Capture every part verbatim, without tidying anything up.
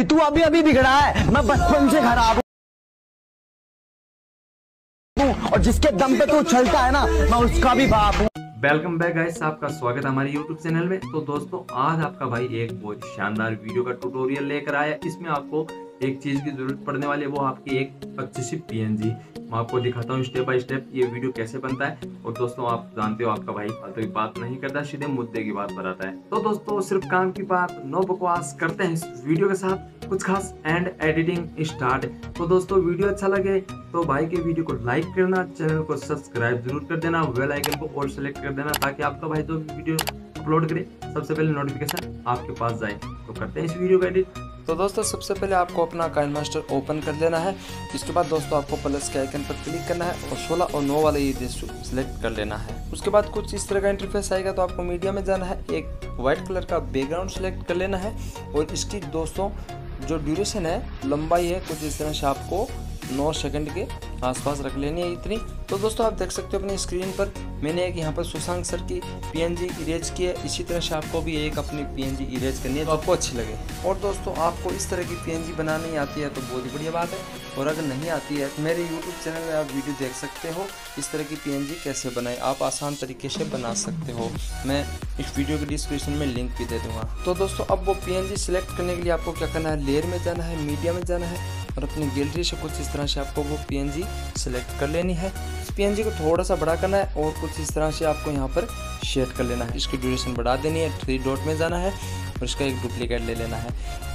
कि तू अभी अभी बिगड़ा है, मैं बचपन से खराब हूँ और जिसके दम पे तू चलता है ना मैं उसका भी बाप हूँ। वेलकम बैक गाइस, आपका स्वागत है हमारे यूट्यूब चैनल में। तो दोस्तों आज आपका भाई एक बहुत शानदार वीडियो का ट्यूटोरियल लेकर आया। इसमें आपको एक चीज की जरूरत पड़ने वाली है, वो आपकी एक अच्छी सी पीएनजी। मैं आपको दिखाता हूँ स्टेप बाय स्टेप ये वीडियो कैसे बनता है। और दोस्तों आप जानते हो आपका भाई फालतू की बात नहीं करता, सीधे मुद्दे की बात पर आता है। तो दोस्तों सिर्फ काम की बात, नो बकवास करते हैं इस वीडियो के साथ कुछ खास एंड एडिटिंग स्टार्ट। तो दोस्तों वीडियो अच्छा लगे तो भाई के वीडियो को लाइक करना, चैनल को सब्सक्राइब जरूर कर देना, बेल आइकन को और सेलेक्ट कर देना ताकि आपका भाई जो वीडियो अपलोड करे सबसे पहले नोटिफिकेशन आपके पास जाए। तो करते हैं इस वीडियो का एडिट। तो दोस्तों सबसे पहले आपको अपना काइनमास्टर ओपन कर लेना है। इसके बाद दोस्तों आपको प्लस के आइकन पर क्लिक करना है और सोलह और नौ वाले ये रेशो सिलेक्ट कर लेना है। उसके बाद कुछ इस तरह का इंटरफेस आएगा। तो आपको मीडिया में जाना है, एक वाइट कलर का बैकग्राउंड सिलेक्ट कर लेना है और इसकी दोस्तों जो ड्यूरेशन है, लंबाई है, कुछ इस तरह से आपको नौ सेकंड के आसपास रख लेनी है इतनी। तो दोस्तों आप देख सकते हो अपनी स्क्रीन पर मैंने एक यहाँ पर सुशांत सर की पीएनजी इरेज की है। इसी तरह से आपको भी एक अपनी पीएनजी इरेज करनी है तो आपको अच्छी लगे। और दोस्तों आपको इस तरह की पीएनजी बनानी आती है तो बहुत ही बढ़िया बात है, और अगर नहीं आती है तो मेरे यूट्यूब चैनल में आप वीडियो देख सकते हो इस तरह की पीएनजी कैसे बनाए, आप आसान तरीके से बना सकते हो। मैं इस वीडियो के डिस्क्रिप्शन में लिंक भी दे दूँगा। तो दोस्तों अब वो पीएनजी सिलेक्ट करने के लिए आपको क्या करना है, लेयर में जाना है, मीडिया में जाना है और अपनी गैलरी से कुछ इस तरह से आपको वो पीएनजी सिलेक्ट कर लेनी है। पीएनजी को थोड़ा सा बड़ा करना है और कुछ इस तरह से आपको यहाँ पर शेड कर लेना है। इसकी ड्यूरेशन बढ़ा देनी है, थ्री डॉट में जाना है और इसका एक डुप्लीकेट ले लेना है।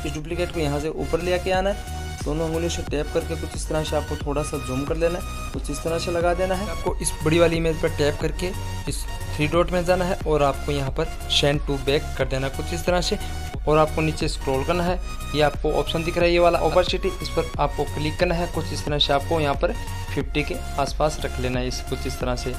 इस डुप्लीकेट को यहाँ से ऊपर ले आके आना है, दोनों उंगलियों से टैप करके कुछ इस तरह से आपको थोड़ा सा जूम कर लेना है, कुछ इस तरह से लगा देना है। आपको इस बड़ी वाली इमेज पर टैप करके इस थ्री डॉट में जाना है और आपको यहाँ पर सेंड टू बैक कर देना कुछ इस तरह से, और आपको नीचे स्क्रॉल करना है। ये आपको ऑप्शन दिख रहा है ये वाला ऑपर्चुनिटी, इस पर आपको क्लिक करना है। कुछ इस तरह से आपको यहाँ पर पचास के आसपास रख लेना है इस कुछ इस तरह से।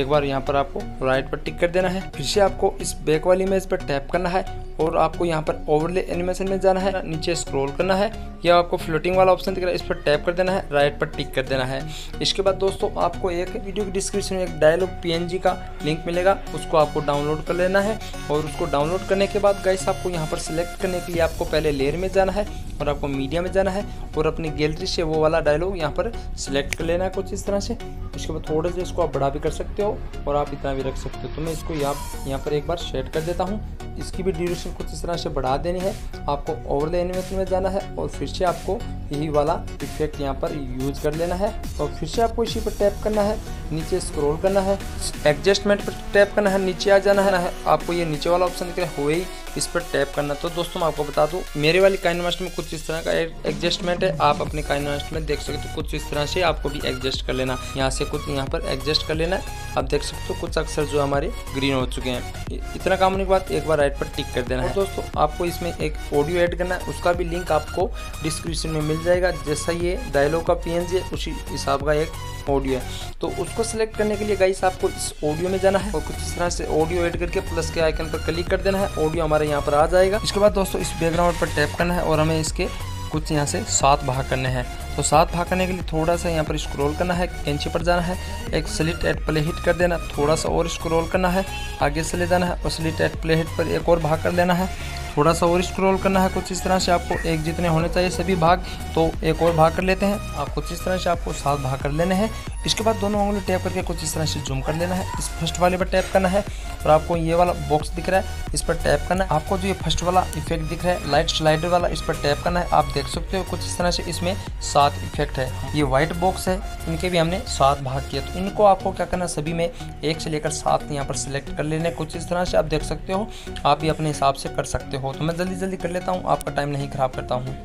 एक बार यहाँ पर आपको राइट पर टिक कर देना है, फिर से आपको इस बैक वाली में इस पर टैप करना है और आपको यहाँ पर ओवरले एनिमेशन में जाना है, नीचे स्क्रॉल करना है। यह आपको फ्लोटिंग वाला ऑप्शन दिख रहा है, इस पर टैप कर देना है, राइट पर टिक कर देना है। इसके बाद दोस्तों आपको एक वीडियो के डिस्क्रिप्शन में एक डायलॉग पीएनजी का लिंक मिलेगा, उसको आपको डाउनलोड कर लेना है। और उसको डाउनलोड करने के बाद गाइस आपको यहाँ पर सिलेक्ट करने के लिए आपको पहले लेयर में जाना है और आपको मीडिया में जाना है और अपनी गैलरी से वो वाला डायलॉग यहाँ पर सिलेक्ट कर लेना है कुछ इस तरह से। इसके बाद थोड़े से इसको आप बड़ा भी कर सकते हो और आप इतना भी रख सकते हो। तो मैं इसको यहाँ यहाँ पर एक बार शेड कर देता हूँ। इसकी भी ड्यूरेशन कुछ इस तरह से बढ़ा देनी है। आपको ओवरले एनिमेशन में जाना है और फिर से आपको यही वाला इफेक्ट यहाँ पर यूज कर लेना है और फिर से आपको इसी पर टैप करना है, नीचे स्क्रॉल करना है, एडजस्टमेंट पर टैप करना है, नीचे आ जाना है। आपको ये नीचे वाला ऑप्शन दिख रहा है, हो ही इस पर टैप करना। तो दोस्तों मैं आपको बता दूं मेरे वाली काइनमास्टर में कुछ इस तरह का एडजस्टमेंट है, आप अपने काइनमास्टर में देख सकते हो। कुछ इस तरह से आपको भी एडजस्ट कर लेना, यहाँ से कुछ यहाँ पर एडजस्ट कर लेना। आप देख सकते हो कुछ अक्सर जो हमारे ग्रीन हो चुके हैं। इतना काम होने के बाद एक बार राइट पर टिक कर देना है। दोस्तों आपको इसमें एक ऑडियो ऐड करना है, उसका भी लिंक आपको डिस्क्रिप्शन में मिल जाएगा। जैसा ये डायलॉग का पीएनजी है उसी हिसाब का एक ऑडियो है। तो उसको सिलेक्ट करने के लिए गाइस आपको इस ऑडियो में जाना है और कुछ इस तरह से ऑडियो ऐड करके प्लस के आइकन पर क्लिक कर देना है। ऑडियो हमारे यहाँ पर आ जाएगा। इसके बाद दोस्तों इस बैकग्राउंड पर टैप करना है और हमें इसके कुछ यहाँ से सात भाग करने हैं। तो सात भाग करने के लिए थोड़ा सा यहाँ पर स्क्रॉल करना है, कैंची पर जाना है, एक स्लिट एट प्ले हिट कर देना, थोड़ा सा और स्क्रॉल करना है, आगे से ले जाना है और स्लिट एट प्ले हिट पर एक और भाग कर लेना है, थोड़ा सा और स्क्रॉल करना है। कुछ इस तरह से आपको एक जितने होने चाहिए सभी भाग, तो एक और भाग कर लेते हैं। आप कुछ इस तरह से आपको सात भाग कर लेने हैं। इसके बाद दोनों उंगली टैप करके कुछ इस तरह से जूम कर लेना है। इस फर्स्ट वाले पर टैप करना है और आपको ये वाला बॉक्स दिख रहा है, इस पर टैप करना है। आपको जो ये फर्स्ट वाला इफेक्ट दिख रहा है, लाइट स्लाइडर वाला, इस पर टैप करना है। आप देख सकते हो कुछ इस तरह से इसमें सात इफेक्ट है। ये व्हाइट बॉक्स है, इनके भी हमने सात भाग किए। तो इनको आपको क्या करना, सभी में एक से लेकर सात यहाँ पर सिलेक्ट कर लेने कुछ इस तरह से। आप देख सकते हो, आप ये अपने हिसाब से कर सकते हो। तो मैं जल्दी जल्दी कर लेता हूँ, आपका टाइम नहीं खराब करता हूँ।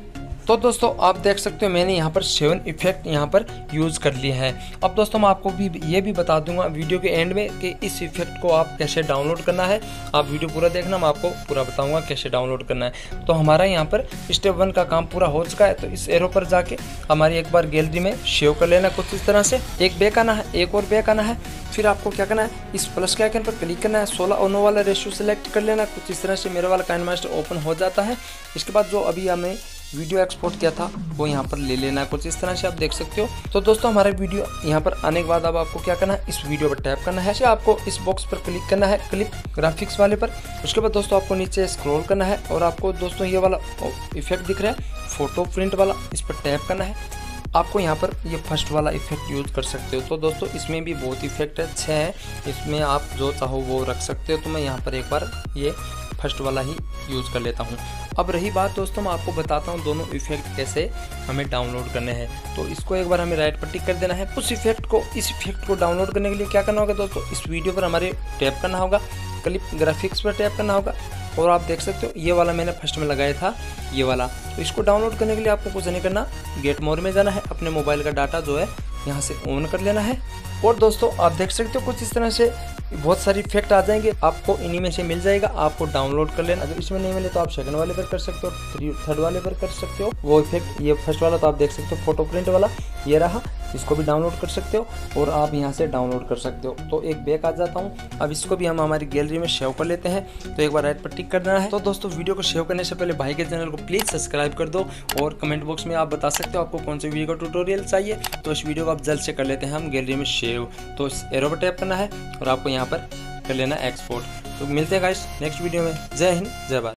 तो दोस्तों आप देख सकते हो मैंने यहाँ पर सेवन इफेक्ट यहाँ पर यूज़ कर लिए हैं। अब दोस्तों मैं आपको भी ये भी बता दूंगा वीडियो के एंड में कि इस इफेक्ट को आप कैसे डाउनलोड करना है। आप वीडियो पूरा देखना, मैं आपको पूरा बताऊंगा कैसे डाउनलोड करना है। तो हमारा यहाँ पर स्टेप वन का काम पूरा हो चुका है। तो इस एरो पर जाके हमारी एक बार गैलरी में सेव कर लेना कुछ इस तरह से। एक बैक आना है, एक और बैक आना है, फिर आपको क्या करना है, इस प्लस के आइकन पर क्लिक करना है, सोलह और नौ वाला रेशियो सेलेक्ट कर लेना। कुछ इस तरह से मेरा वाला काइनमास्टर ओपन हो जाता है। इसके बाद जो अभी हमें वीडियो एक्सपोर्ट किया था वो यहाँ पर ले लेना, कुछ इस तरह से आप देख सकते हो। तो दोस्तों हमारा वीडियो यहाँ पर आने के बाद अब आपको क्या करना है, इस वीडियो पर टैप करना है, आपको इस बॉक्स पर क्लिक करना है, क्लिप ग्राफिक्स वाले पर। उसके बाद दोस्तों आपको नीचे स्क्रॉल करना है और आपको दोस्तों ये वाला इफेक्ट दिख रहा है फोटो प्रिंट वाला, इस पर टैप करना है। आपको यहाँ पर ये फर्स्ट वाला इफेक्ट यूज़ कर सकते हो। तो दोस्तों इसमें भी बहुत इफेक्ट अच्छे हैं, इसमें आप जो चाहो वो रख सकते हो। तो मैं यहाँ पर एक बार ये फर्स्ट वाला ही यूज़ कर लेता हूँ। अब रही बात दोस्तों, मैं आपको बताता हूँ दोनों इफेक्ट कैसे हमें डाउनलोड करने हैं। तो इसको एक बार हमें राइट पर टिक कर देना है। उस इफेक्ट को इस इफेक्ट को डाउनलोड करने के लिए क्या करना होगा दोस्तों, इस वीडियो पर हमारे टैप करना होगा, क्लिप ग्राफिक्स पर टैप करना होगा। और आप देख सकते हो ये वाला मैंने फर्स्ट में लगाया था ये वाला। तो इसको डाउनलोड करने के लिए आपको कुछ नहीं करना, गेट मोर में जाना है, अपने मोबाइल का डाटा जो है यहाँ से ऑन कर लेना है। और दोस्तों आप देख सकते हो कुछ इस तरह से बहुत सारे इफेक्ट आ जाएंगे, आपको इन्हीं में से मिल जाएगा, आपको डाउनलोड कर लेना। अगर इसमें नहीं मिले तो आप सेकंड वाले पर कर सकते हो, थर्ड वाले पर कर सकते हो वो इफेक्ट। ये फर्स्ट वाला तो आप देख सकते हो फोटो प्रिंट वाला ये रहा, इसको भी डाउनलोड कर सकते हो और आप यहाँ से डाउनलोड कर सकते हो। तो एक बैक आ जाता हूँ, अब इसको भी हम हमारी गैलरी में सेव कर लेते हैं। तो एक बार राइट पर टिक कर देना है। तो दोस्तों वीडियो को सेव करने से पहले भाई के चैनल को प्लीज़ सब्सक्राइब कर दो और कमेंट बॉक्स में आप बता सकते हो आपको कौन से वीडियो का ट्यूटोरियल चाहिए। तो इस वीडियो को आप जल्द से कर लेते हैं हम गैलरी में सेव। तो इस एरो पर टैप करना है और आपको यहाँ पर कर लेना एक्सपोर्ट। तो मिलते हैं गाइस नेक्स्ट वीडियो में। जय हिंद जय भारत।